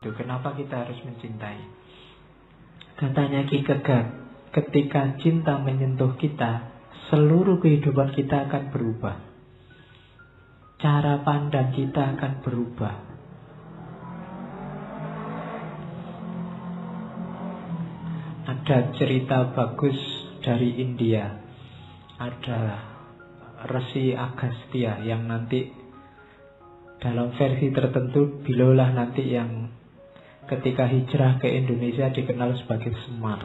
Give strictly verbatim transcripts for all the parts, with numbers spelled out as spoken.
Duh, kenapa kita harus mencintai? Katanya Kierkegaard, ketika cinta menyentuh kita, seluruh kehidupan kita akan berubah. Cara pandang kita akan berubah. Ada cerita bagus dari India. Ada Resi Agastya yang nanti dalam versi tertentu beliaulah nanti yang ketika hijrah ke Indonesia dikenal sebagai Semar.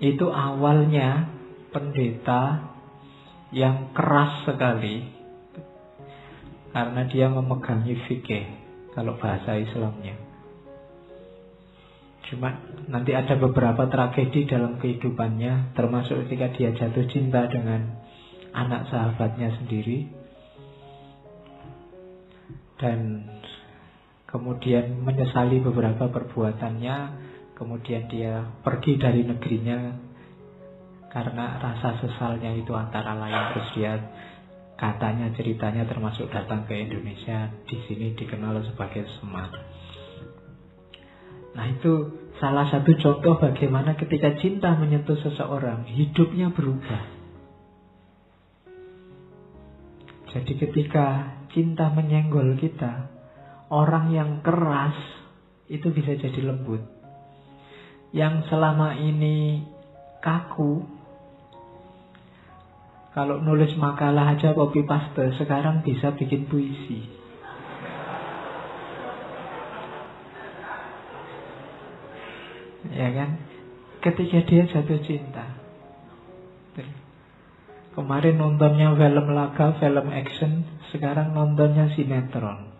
Itu awalnya pendeta yang keras sekali karena dia memegangi fikih kalau bahasa Islamnya. Cuma nanti ada beberapa tragedi dalam kehidupannya, termasuk ketika dia jatuh cinta dengan anak sahabatnya sendiri. Dan kemudian menyesali beberapa perbuatannya. Kemudian dia pergi dari negerinya karena rasa sesalnya itu, antara lain. Terus dia katanya ceritanya termasuk datang ke Indonesia, di sini dikenal sebagai Semar. Nah, itu salah satu contoh bagaimana ketika cinta menyentuh seseorang, hidupnya berubah. Jadi ketika cinta menyenggol kita, orang yang keras itu bisa jadi lembut. Yang selama ini kaku, kalau nulis makalah aja copy paste, sekarang bisa bikin puisi. Ya kan? Ketika dia jatuh cinta. Kemarin nontonnya film laga, film action, sekarang nontonnya sinetron.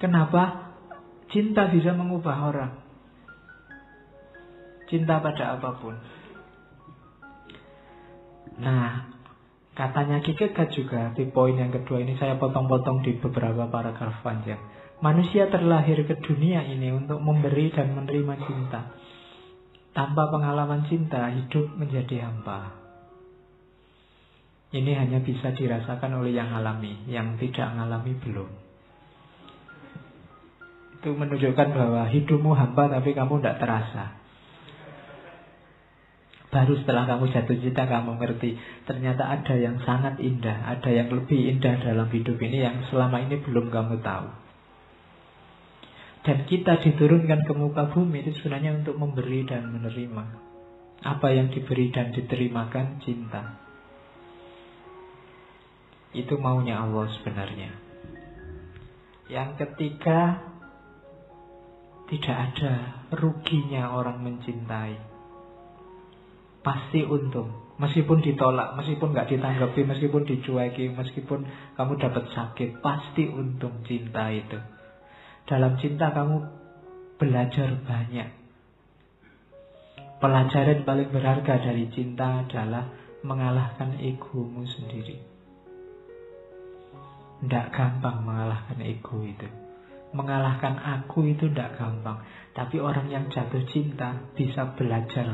Kenapa? Cinta bisa mengubah orang. Cinta pada apapun. Nah, katanya Kierkegaard juga di poin yang kedua ini, saya potong-potong di beberapa paragraf panjang. Manusia terlahir ke dunia ini untuk memberi dan menerima cinta. Tanpa pengalaman cinta, hidup menjadi hampa. Ini hanya bisa dirasakan oleh yang alami, yang tidak alami belum. Itu menunjukkan bahwa hidupmu hampa tapi kamu tidak terasa. Baru setelah kamu jatuh cinta kamu ngerti, ternyata ada yang sangat indah, ada yang lebih indah dalam hidup ini yang selama ini belum kamu tahu. Dan kita diturunkan ke muka bumi itu sebenarnya untuk memberi dan menerima. Apa yang diberi dan diterimakan, cinta. Itu maunya Allah sebenarnya. Yang ketiga, tidak ada ruginya orang mencintai. Pasti untung. Meskipun ditolak, meskipun gak ditanggapi, meskipun dicueki, meskipun kamu dapat sakit, pasti untung cinta itu. Dalam cinta kamu belajar banyak. Pelajaran paling berharga dari cinta adalah mengalahkan egomu sendiri. Tidak gampang mengalahkan ego itu. Mengalahkan aku itu tidak gampang. Tapi orang yang jatuh cinta bisa belajar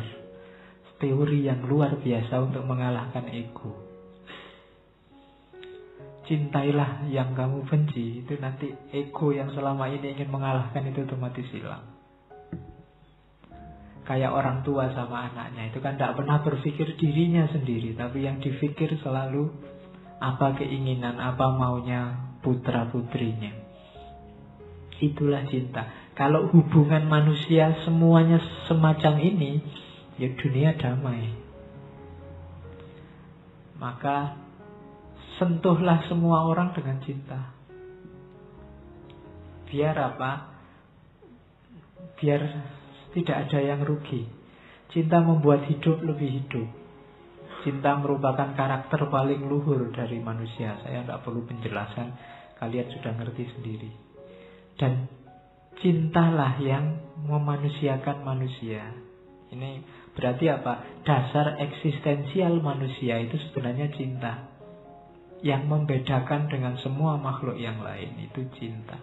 teori yang luar biasa untuk mengalahkan ego. Cintailah yang kamu benci. Itu nanti ego yang selama ini ingin mengalahkan itu otomatis hilang. Kayak orang tua sama anaknya. Itu kan tidak pernah berpikir dirinya sendiri. Tapi yang dipikir selalu apa keinginan, apa maunya putra-putrinya. Itulah cinta. Kalau hubungan manusia semuanya semacam ini, ya dunia damai. Maka sentuhlah semua orang dengan cinta. Biar apa? Biar tidak ada yang rugi. Cinta membuat hidup lebih hidup. Cinta merupakan karakter paling luhur dari manusia. Saya tidak perlu penjelasan, kalian sudah ngerti sendiri. Dan cintalah yang memanusiakan manusia. Ini berarti apa? Dasar eksistensial manusia itu sebenarnya cinta. Yang membedakan dengan semua makhluk yang lain itu cinta.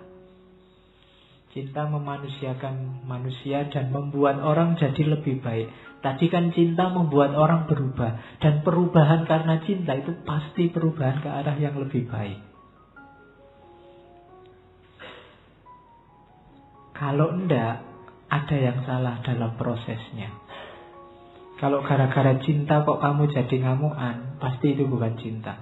Cinta memanusiakan manusia dan membuat orang jadi lebih baik. Tadi kan cinta membuat orang berubah. Dan perubahan karena cinta itu pasti perubahan ke arah yang lebih baik. Kalau enggak, ada yang salah dalam prosesnya. Kalau gara-gara cinta kok kamu jadi ngamuan, pasti itu bukan cinta.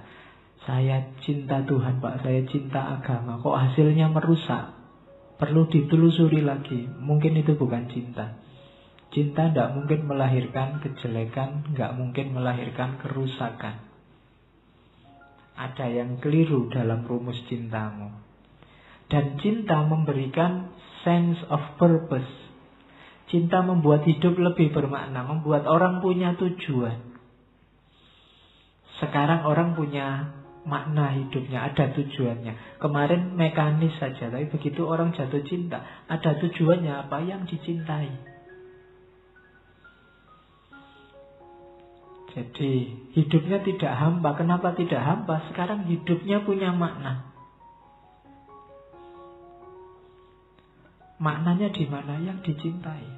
Saya cinta Tuhan, Pak, saya cinta agama, kok hasilnya merusak, perlu ditelusuri lagi. Mungkin itu bukan cinta. Cinta tidak mungkin melahirkan kejelekan, tidak mungkin melahirkan kerusakan. Ada yang keliru dalam rumus cintamu. Dan cinta memberikan sense of purpose. Cinta membuat hidup lebih bermakna, membuat orang punya tujuan. Sekarang orang punya makna hidupnya, ada tujuannya. Kemarin mekanis saja, tapi begitu orang jatuh cinta, ada tujuannya apa yang dicintai. Jadi hidupnya tidak hampa. Kenapa tidak hampa? Sekarang hidupnya punya makna. Maknanya di mana? Yang dicintai.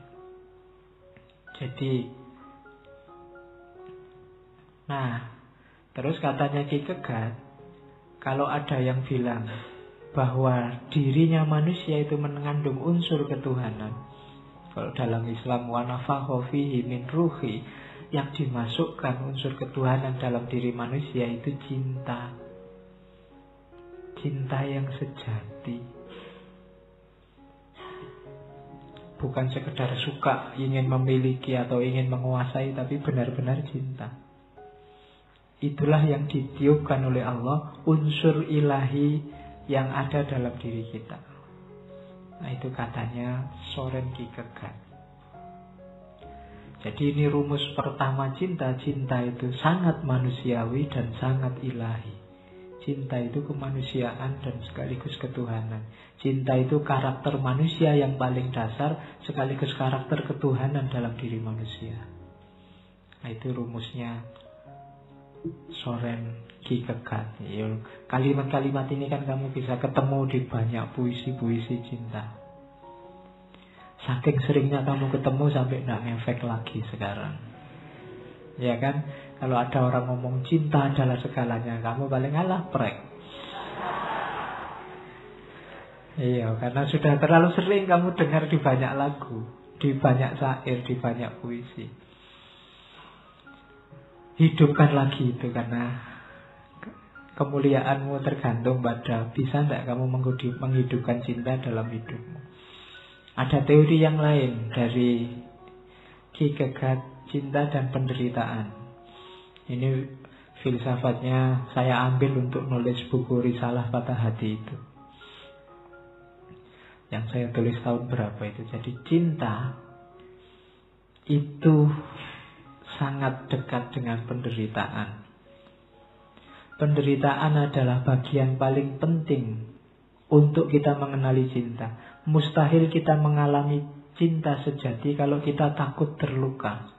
Jadi, nah, terus katanya Kierkegaard, kalau ada yang bilang bahwa dirinya manusia itu mengandung unsur ketuhanan, kalau dalam Islam wanafakho fihi min ruhi, yang dimasukkan unsur ketuhanan dalam diri manusia itu cinta. Cinta yang sejati. Bukan sekedar suka, ingin memiliki atau ingin menguasai, tapi benar-benar cinta. Itulah yang ditiupkan oleh Allah, unsur ilahi yang ada dalam diri kita. Nah, itu katanya Soren Kierkegaard. Jadi ini rumus pertama cinta. Cinta itu sangat manusiawi dan sangat ilahi. Cinta itu kemanusiaan dan sekaligus ketuhanan. Cinta itu karakter manusia yang paling dasar, sekaligus karakter ketuhanan dalam diri manusia. Nah, itu rumusnya Soren Kierkegaard. Kalimat-kalimat ini kan kamu bisa ketemu di banyak puisi-puisi cinta. Saking seringnya kamu ketemu sampai tidak ngefek lagi sekarang, ya kan? Kalau ada orang ngomong cinta adalah segalanya, kamu paling alah prek. Iya, karena sudah terlalu sering kamu dengar di banyak lagu, di banyak syair, di banyak puisi. Hidupkan lagi itu, karena kemuliaanmu tergantung pada bisa tidak kamu menghidupkan cinta dalam hidupmu. Ada teori yang lain dari Kierkegaard, cinta dan penderitaan. Ini filsafatnya saya ambil untuk nulis buku Risalah Patah Hati itu, yang saya tulis tahun berapa itu. Jadi cinta itu sangat dekat dengan penderitaan. Penderitaan adalah bagian paling penting untuk kita mengenali cinta. Mustahil kita mengalami cinta sejati kalau kita takut terluka.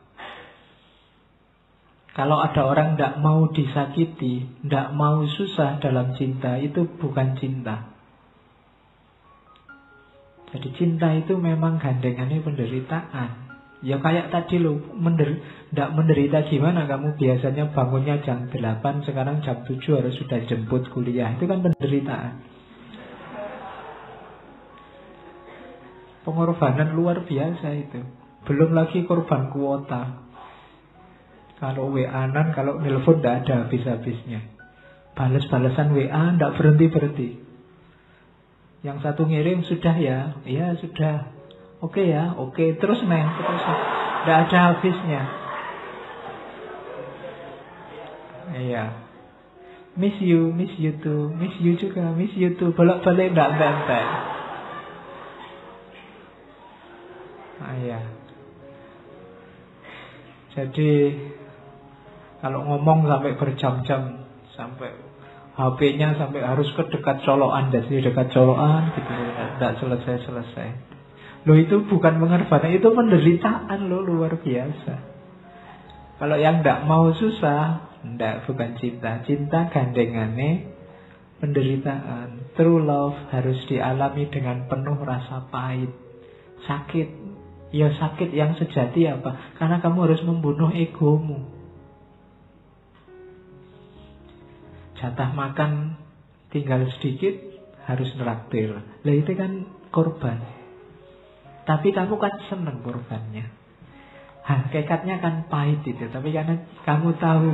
Kalau ada orang tidak mau disakiti, tidak mau susah dalam cinta, itu bukan cinta. Jadi cinta itu memang gandengannya penderitaan. Ya kayak tadi lo, mender, gak menderita gimana kamu biasanya bangunnya jam delapan, sekarang jam tujuh harus sudah jemput kuliah. Itu kan penderitaan. Pengorbanan luar biasa itu. Belum lagi korban kuota. Kalau W A-an, kalau nelpon gak ada habis-habisnya. Bales-balesan W A gak berhenti-berhenti. Yang satu ngirim sudah ya, ya sudah. Oke okay ya, oke okay. Terus men, terus tidak ada habisnya. Iya, miss you, miss you too, miss you juga, miss you too, bolak-balik tidak benteng. Iya. Jadi kalau ngomong sampai berjam-jam, sampai H P-nya sampai harus ke dekat colokan, dari dekat colokan, gitu, tidak selesai-selesai. Loh, itu bukan pengorbanan, itu penderitaan lo luar biasa. Kalau yang tidak mau susah, tidak, bukan cinta. Cinta gandengannya penderitaan. True love harus dialami dengan penuh rasa pahit, sakit. Ya sakit yang sejati apa? Karena kamu harus membunuh egomu. Jatah makan tinggal sedikit, harus nraktir. Lah itu kan korban. Tapi kamu kan senang korbannya. Hakikatnya kan pahit itu, tapi karena kamu tahu.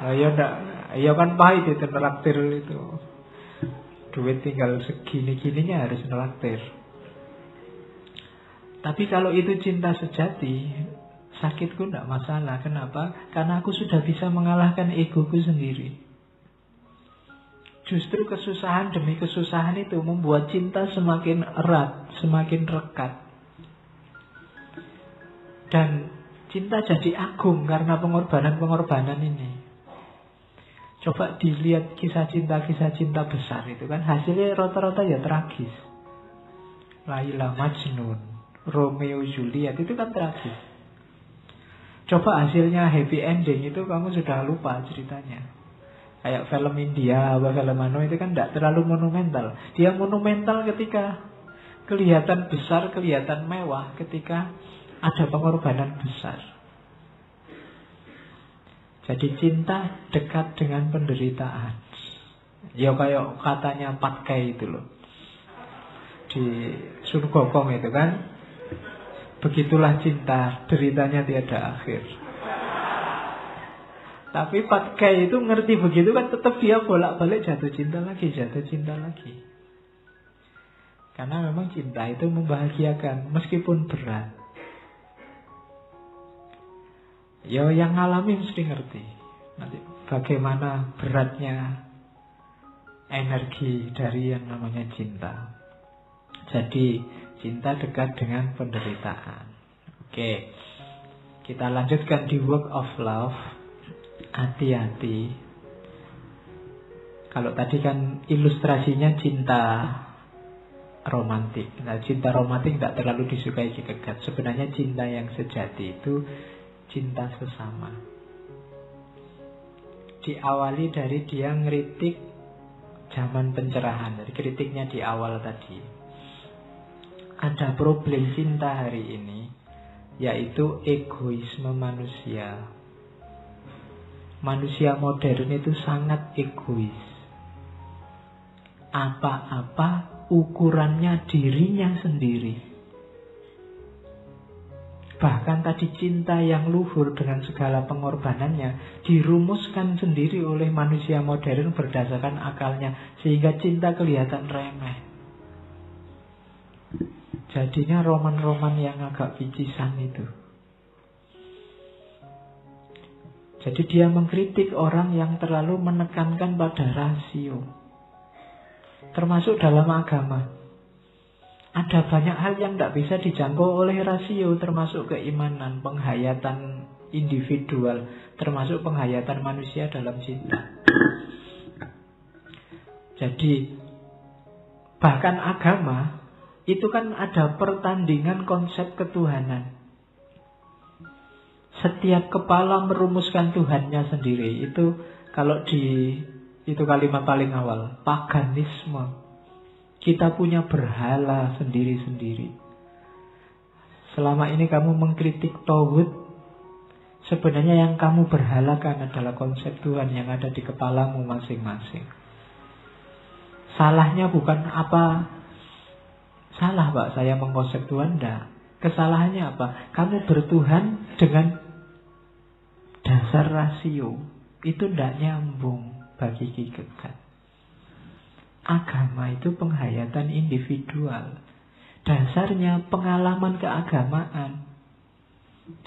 Nah, ya enggak, ya kan pahit itu traktir itu. Duit tinggal segini-gininya harus traktir. Tapi kalau itu cinta sejati, sakitku enggak masalah. Kenapa? Karena aku sudah bisa mengalahkan egoku sendiri. Justru kesusahan demi kesusahan itu membuat cinta semakin erat, semakin rekat. Dan cinta jadi agung karena pengorbanan-pengorbanan ini. Coba dilihat kisah cinta-kisah cinta besar itu kan hasilnya rata-rata ya tragis. Laila Majnun, Romeo Juliet itu kan tragis. Coba hasilnya happy ending itu kamu sudah lupa ceritanya. Kayak film India, film Mano itu kan tidak terlalu monumental. Dia monumental ketika kelihatan besar, kelihatan mewah, ketika ada pengorbanan besar. Jadi cinta dekat dengan penderitaan. Ya kayak katanya Patkai itu loh, di Sun Gokong itu kan, begitulah cinta, deritanya tiada akhir. Tapi Patkai itu ngerti begitu kan, tetap dia bolak-balik jatuh cinta lagi, jatuh cinta lagi. Karena memang cinta itu membahagiakan meskipun berat. Ya yang ngalami mesti ngerti nanti bagaimana beratnya energi dari yang namanya cinta. Jadi cinta dekat dengan penderitaan. Oke, kita lanjutkan di Work of Love. Hati-hati. Kalau tadi kan ilustrasinya cinta romantik. Nah, cinta romantik tidak terlalu disukai Kierkegaard. Sebenarnya cinta yang sejati itu cinta sesama. Diawali dari dia ngeritik zaman pencerahan. Dari kritiknya di awal tadi. Ada problem cinta hari ini, yaitu egoisme manusia. Manusia modern itu sangat egois. Apa-apa ukurannya dirinya sendiri. Bahkan tadi cinta yang luhur dengan segala pengorbanannya dirumuskan sendiri oleh manusia modern berdasarkan akalnya, sehingga cinta kelihatan remeh. Jadinya roman-roman yang agak picisan itu. Jadi dia mengkritik orang yang terlalu menekankan pada rasio. Termasuk dalam agama. Ada banyak hal yang tidak bisa dijangkau oleh rasio. Termasuk keimanan, penghayatan individual. Termasuk penghayatan manusia dalam cinta. Jadi bahkan agama itu kan ada pertandingan konsep ketuhanan. Setiap kepala merumuskan Tuhannya sendiri. Itu kalau di itu kalimat paling awal, paganisme. Kita punya berhala sendiri-sendiri. Selama ini kamu mengkritik tauhid, sebenarnya yang kamu berhalakan adalah konsep Tuhan yang ada di kepalamu masing-masing. Salahnya bukan apa, salah Pak saya mengkonsep Tuhan, enggak. Kesalahannya apa? Kamu bertuhan dengan dasar rasio. Itu tidak nyambung bagi Kierkegaard. Agama itu penghayatan individual. Dasarnya pengalaman keagamaan.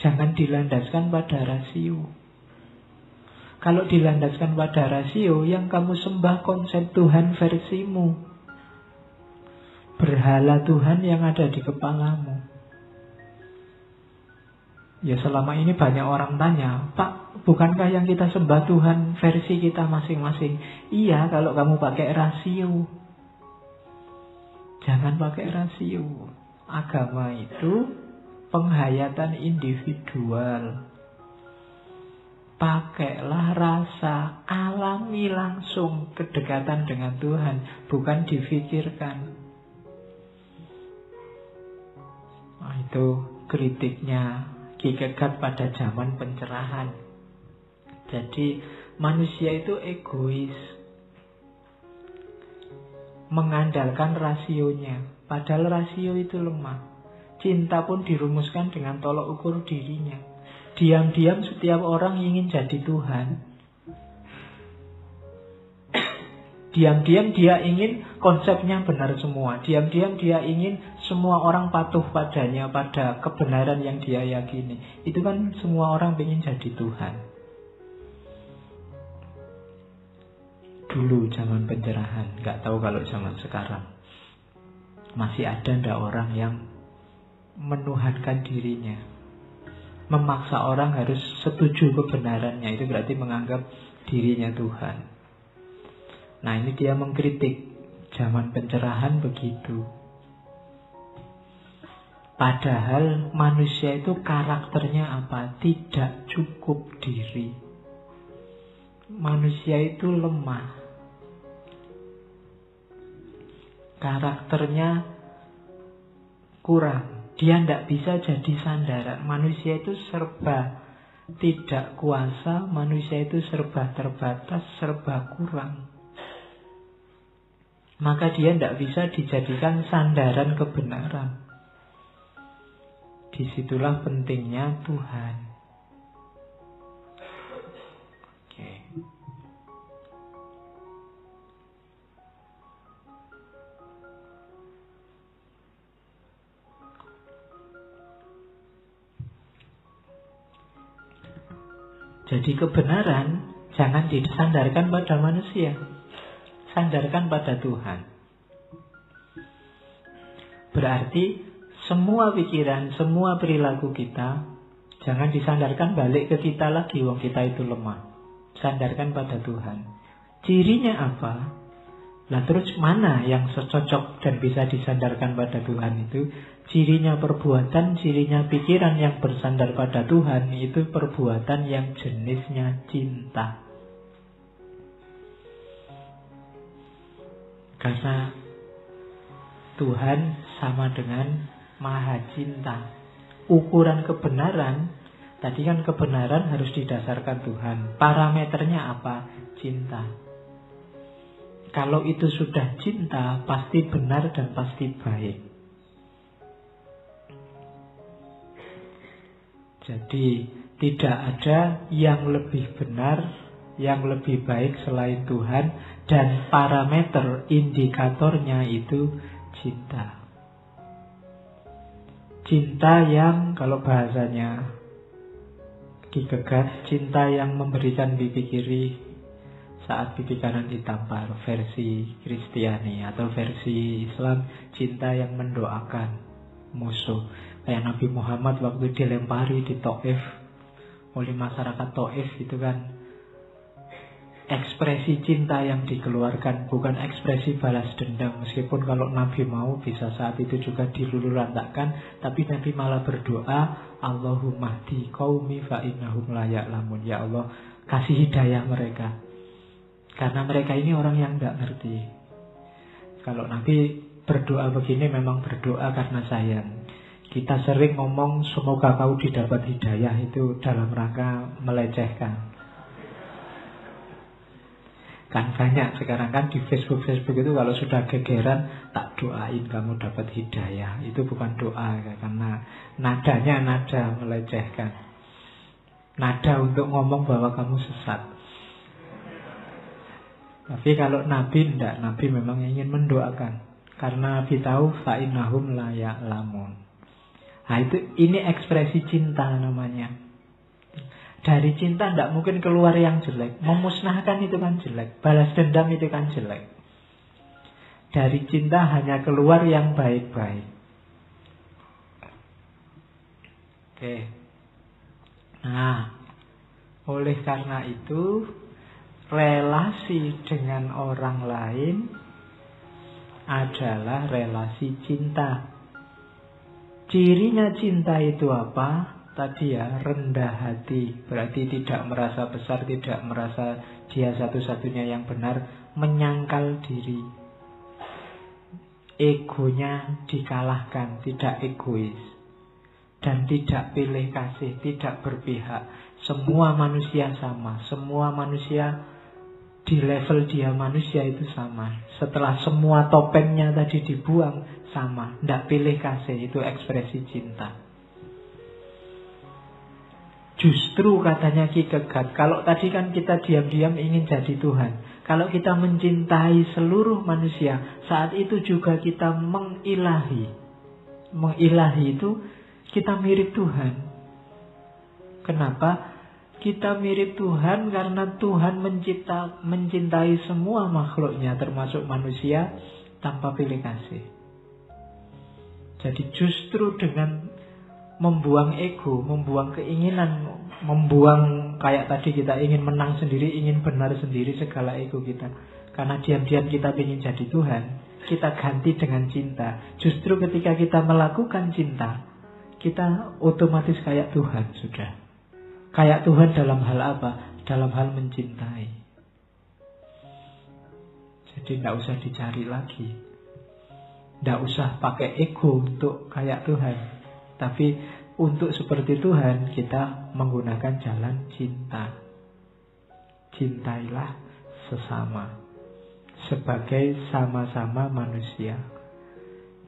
Jangan dilandaskan pada rasio. Kalau dilandaskan pada rasio, yang kamu sembah konsep Tuhan versimu. Berhala Tuhan yang ada di kepalamu. Ya selama ini banyak orang tanya, Pak, bukankah yang kita sembah Tuhan versi kita masing-masing? Iya, kalau kamu pakai rasio. Jangan pakai rasio. Agama itu penghayatan individual. Pakailah rasa, alami langsung kedekatan dengan Tuhan, bukan difikirkan. Nah, itu kritiknya Kierkegaard pada zaman pencerahan. Jadi manusia itu egois. mengandalkan rasionya, padahal rasio itu lemah. Cinta pun dirumuskan dengan tolok ukur dirinya. Diam-diam setiap orang ingin jadi Tuhan. Diam-diam dia ingin konsepnya benar semua. Diam-diam dia ingin semua orang patuh padanya, pada kebenaran yang dia yakini. Itu kan semua orang ingin jadi Tuhan. Dulu zaman pencerahan, gak tahu kalau zaman sekarang. Masih ada ndak orang yang menuhankan dirinya? Memaksa orang harus setuju kebenarannya, itu berarti menganggap dirinya Tuhan. Nah, ini dia mengkritik zaman pencerahan begitu. Padahal manusia itu karakternya apa? Tidak cukup diri. Manusia itu lemah. Karakternya kurang. Dia tidak bisa jadi sandaran. Manusia itu serba tidak kuasa. Manusia itu serba terbatas, serba kurang. Maka dia tidak bisa dijadikan sandaran kebenaran. Disitulah pentingnya Tuhan. Oke. Jadi kebenaran jangan disandarkan pada manusia. Sandarkan pada Tuhan. Berarti semua pikiran, semua perilaku kita jangan disandarkan balik ke kita lagi, wong kita itu lemah. Sandarkan pada Tuhan. Cirinya apa? Nah, terus mana yang cocok dan bisa disandarkan pada Tuhan itu? Cirinya perbuatan, cirinya pikiran yang bersandar pada Tuhan itu perbuatan yang jenisnya cinta. Karena Tuhan sama dengan maha cinta. Ukuran kebenaran, tadi kan kebenaran harus didasarkan Tuhan. Parameternya apa? Cinta. Kalau itu sudah cinta, pasti benar dan pasti baik. Jadi tidak ada yang lebih benar, yang lebih baik selain Tuhan, dan parameter indikatornya itu cinta. Cinta yang kalau bahasanya Kierkegaard, cinta yang memberikan pipi kiri saat pipi kanan ditampar, versi Kristiani atau versi Islam, cinta yang mendoakan musuh. Kayak Nabi Muhammad waktu dilempari di Taif oleh masyarakat Taif itu kan, ekspresi cinta yang dikeluarkan, bukan ekspresi balas dendam. Meskipun kalau Nabi mau bisa saat itu juga dilululantakkan, tapi Nabi malah berdoa, Allahumma hdi qaumi fa innahum la ya'lamun. Ya Allah, kasih hidayah mereka, karena mereka ini orang yang gak ngerti. Kalau Nabi berdoa begini memang berdoa karena sayang. Kita sering ngomong semoga kau didapat hidayah, itu dalam rangka melecehkan. Kan banyak sekarang kan di Facebook-Facebook itu kalau sudah gegeran, tak doain kamu dapat hidayah. Itu bukan doa, karena nadanya nada melecehkan. Nada untuk ngomong bahwa kamu sesat. Tapi kalau Nabi enggak, Nabi memang ingin mendoakan. Karena Nabi tahu, fa'innahum la ya'lamun. Nah itu, ini ekspresi cinta namanya. Dari cinta tidak mungkin keluar yang jelek. Memusnahkan itu kan jelek. Balas dendam itu kan jelek. Dari cinta hanya keluar yang baik-baik. Oke. Nah, oleh karena itu, relasi dengan orang lain adalah relasi cinta. Cirinya cinta itu apa? Tadi ya, rendah hati. Berarti tidak merasa besar, tidak merasa dia satu-satunya yang benar. Menyangkal diri. Egonya dikalahkan, tidak egois. Dan tidak pilih kasih, tidak berpihak. Semua manusia sama, semua manusia di level dia manusia itu sama. Setelah semua topengnya tadi dibuang, sama. Tidak pilih kasih, itu ekspresi cinta. Justru katanya Kierkegaard, kalau tadi kan kita diam-diam ingin jadi Tuhan. Kalau kita mencintai seluruh manusia, saat itu juga kita mengilahi. Mengilahi itu kita mirip Tuhan. Kenapa? Kita mirip Tuhan karena Tuhan mencipta, mencintai semua makhluknya, termasuk manusia, tanpa pilih kasih. Jadi justru dengan membuang ego, membuang keinginan, membuang kayak tadi kita ingin menang sendiri, ingin benar sendiri segala ego kita. Karena diam-diam kita ingin jadi Tuhan, kita ganti dengan cinta. Justru ketika kita melakukan cinta, kita otomatis kayak Tuhan sudah. Kayak Tuhan dalam hal apa? Dalam hal mencintai. Jadi tidak usah dicari lagi. Tidak usah pakai ego untuk kayak Tuhan. Tapi untuk seperti Tuhan kita menggunakan jalan cinta. Cintailah sesama sebagai sama-sama manusia,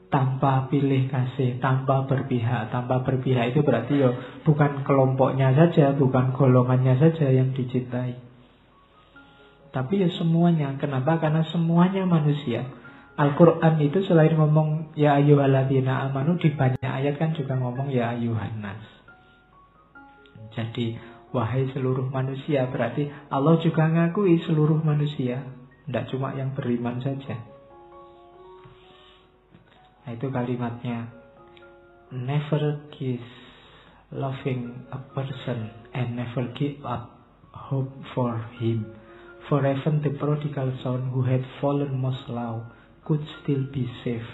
tanpa pilih kasih, tanpa berpihak. Tanpa berpihak itu berarti yo, bukan kelompoknya saja, bukan golongannya saja yang dicintai, tapi ya semuanya. Kenapa? Karena semuanya manusia. Al-Quran itu selain ngomong ya ayyuhalladzina amanu, di banyak ayat kan juga ngomong ya ayyuhannas. Jadi wahai seluruh manusia, berarti Allah juga ngakui seluruh manusia, tidak cuma yang beriman saja. Nah, itu kalimatnya, never kiss loving a person and never give up hope for him, for even the prodigal son who had fallen most low could still be safe.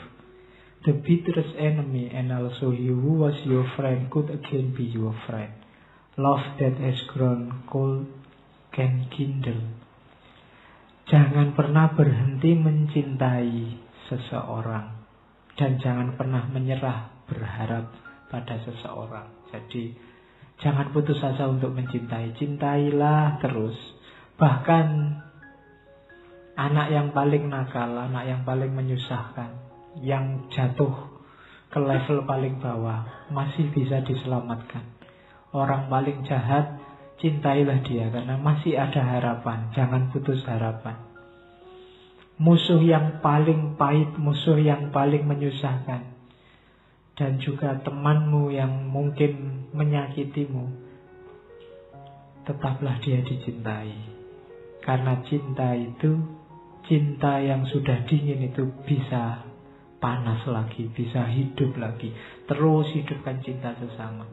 The bitterest enemy and also he who was your friend could again be your friend. Love that has grown cold can kindle. Jangan pernah berhenti mencintai seseorang, dan jangan pernah menyerah berharap pada seseorang. Jadi jangan putus asa untuk mencintai, cintailah terus. Bahkan anak yang paling nakal, anak yang paling menyusahkan, yang jatuh ke level paling bawah, masih bisa diselamatkan. Orang paling jahat, cintailah dia karena masih ada harapan. Jangan putus harapan. Musuh yang paling pahit, musuh yang paling menyusahkan, dan juga temanmu yang mungkin menyakitimu, tetaplah dia dicintai. Karena cinta itu, cinta yang sudah dingin itu bisa panas lagi, bisa hidup lagi. Terus hidupkan cinta sesama.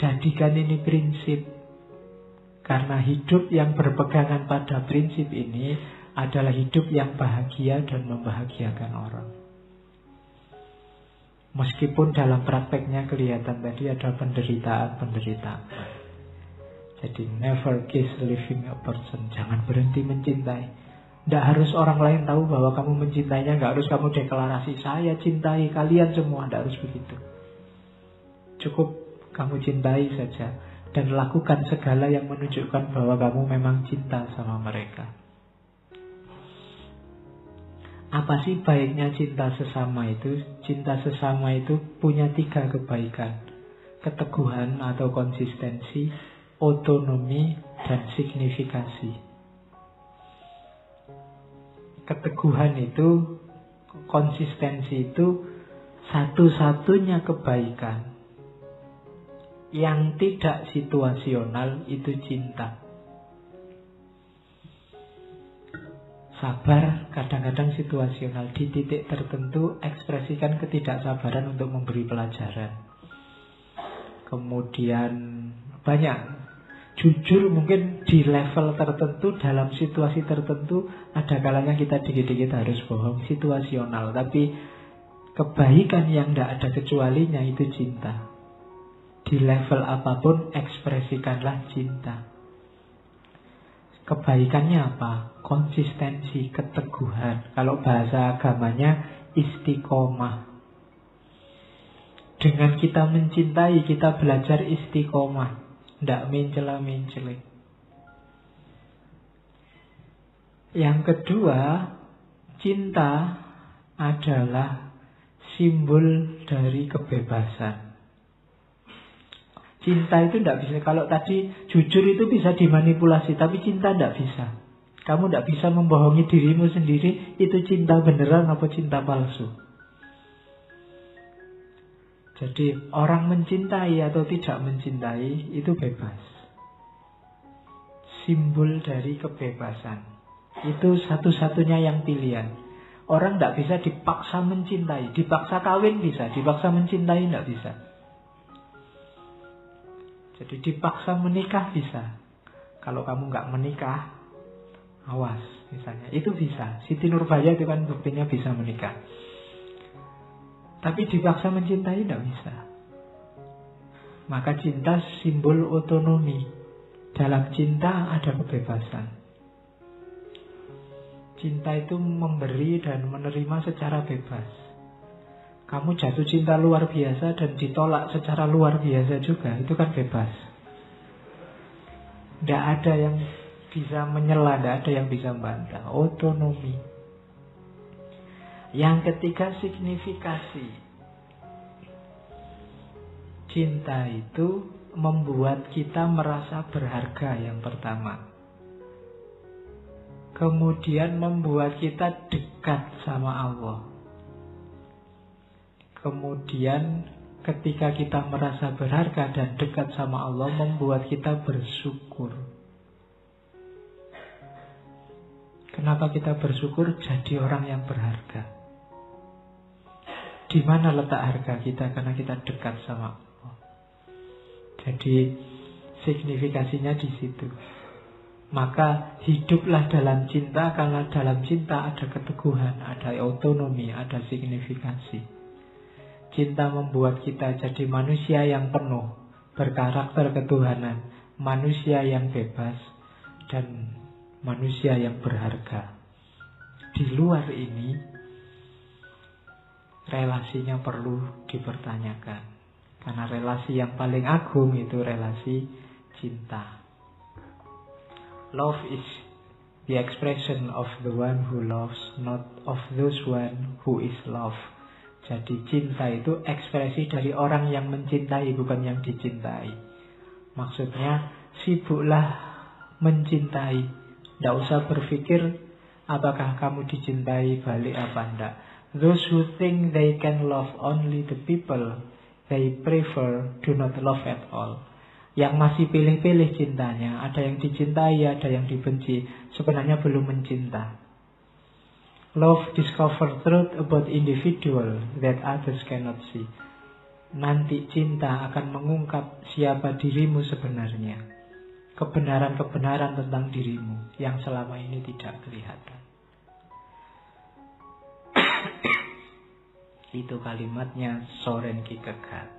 Jadikan ini prinsip. Karena hidup yang berpegangan pada prinsip ini adalah hidup yang bahagia dan membahagiakan orang. Meskipun dalam prakteknya kelihatan tadi ada penderitaan-penderitaan. Jadi never kiss living a person. Jangan berhenti mencintai. Tidak harus orang lain tahu bahwa kamu mencintainya. Tidak harus kamu deklarasi, saya cintai kalian semua. Tidak harus begitu. Cukup kamu cintai saja. Dan lakukan segala yang menunjukkan bahwa kamu memang cinta sama mereka. Apa sih baiknya cinta sesama itu? Cinta sesama itu punya tiga kebaikan. Keteguhan atau konsistensi, otonomi, dan signifikasi. Keteguhan itu, konsistensi itu satu-satunya kebaikan yang tidak situasional itu cinta. Sabar kadang-kadang situasional, di titik tertentu ekspresikan ketidaksabaran untuk memberi pelajaran. Kemudian banyak. Jujur mungkin di level tertentu, dalam situasi tertentu, ada kalanya kita dikit-dikit harus bohong, situasional. Tapi kebaikan yang tidak ada kecualinya itu cinta. Di level apapun ekspresikanlah cinta. Kebaikannya apa? Konsistensi, keteguhan. Kalau bahasa agamanya istiqomah. Dengan kita mencintai, kita belajar istiqomah. Tidak mencela-mencela. Yang kedua, cinta adalah simbol dari kebebasan. Cinta itu tidak bisa. Kalau tadi jujur itu bisa dimanipulasi, tapi cinta tidak bisa. Kamu tidak bisa membohongi dirimu sendiri. Itu cinta beneran apa cinta palsu. Jadi orang mencintai atau tidak mencintai itu bebas. Simbol dari kebebasan. Itu satu-satunya yang pilihan. Orang tidak bisa dipaksa mencintai. Dipaksa kawin bisa, dipaksa mencintai tidak bisa. Jadi dipaksa menikah bisa. Kalau kamu nggak menikah, awas misalnya. Itu bisa. Siti Nurbaya itu kan buktinya bisa menikah. Tapi dipaksa mencintai tidak bisa. Maka cinta simbol otonomi. Dalam cinta ada kebebasan. Cinta itu memberi dan menerima secara bebas. Kamu jatuh cinta luar biasa dan ditolak secara luar biasa juga. Itu kan bebas. Tidak ada yang bisa menyela, tidak ada yang bisa membantah. Otonomi. Yang ketiga, signifikasi. Cinta itu membuat kita merasa berharga yang pertama. Kemudian membuat kita dekat sama Allah. Kemudian ketika kita merasa berharga dan dekat sama Allah, membuat kita bersyukur. Kenapa kita bersyukur? Jadi orang yang berharga. Di mana letak harga kita? Karena kita dekat sama Allah. Jadi signifikasinya di situ. Maka hiduplah dalam cinta, karena dalam cinta ada keteguhan, ada otonomi, ada signifikasi. Cinta membuat kita jadi manusia yang penuh, berkarakter ketuhanan, manusia yang bebas, dan manusia yang berharga. Di luar ini, relasinya perlu dipertanyakan. Karena relasi yang paling agung itu relasi cinta. Love is the expression of the one who loves, not of those one who is loved. Jadi cinta itu ekspresi dari orang yang mencintai, bukan yang dicintai. Maksudnya, sibuklah mencintai. Tidak usah berpikir apakah kamu dicintai balik apa enggak. Those who think they can love only the people they prefer do not love at all. Yang masih pilih-pilih cintanya, ada yang dicintai, ada yang dibenci, sebenarnya belum mencinta. Love discover truth about individual that others cannot see. Nanti cinta akan mengungkap siapa dirimu sebenarnya. Kebenaran-kebenaran tentang dirimu yang selama ini tidak kelihatan. Itu kalimatnya Soren Kierkegaard.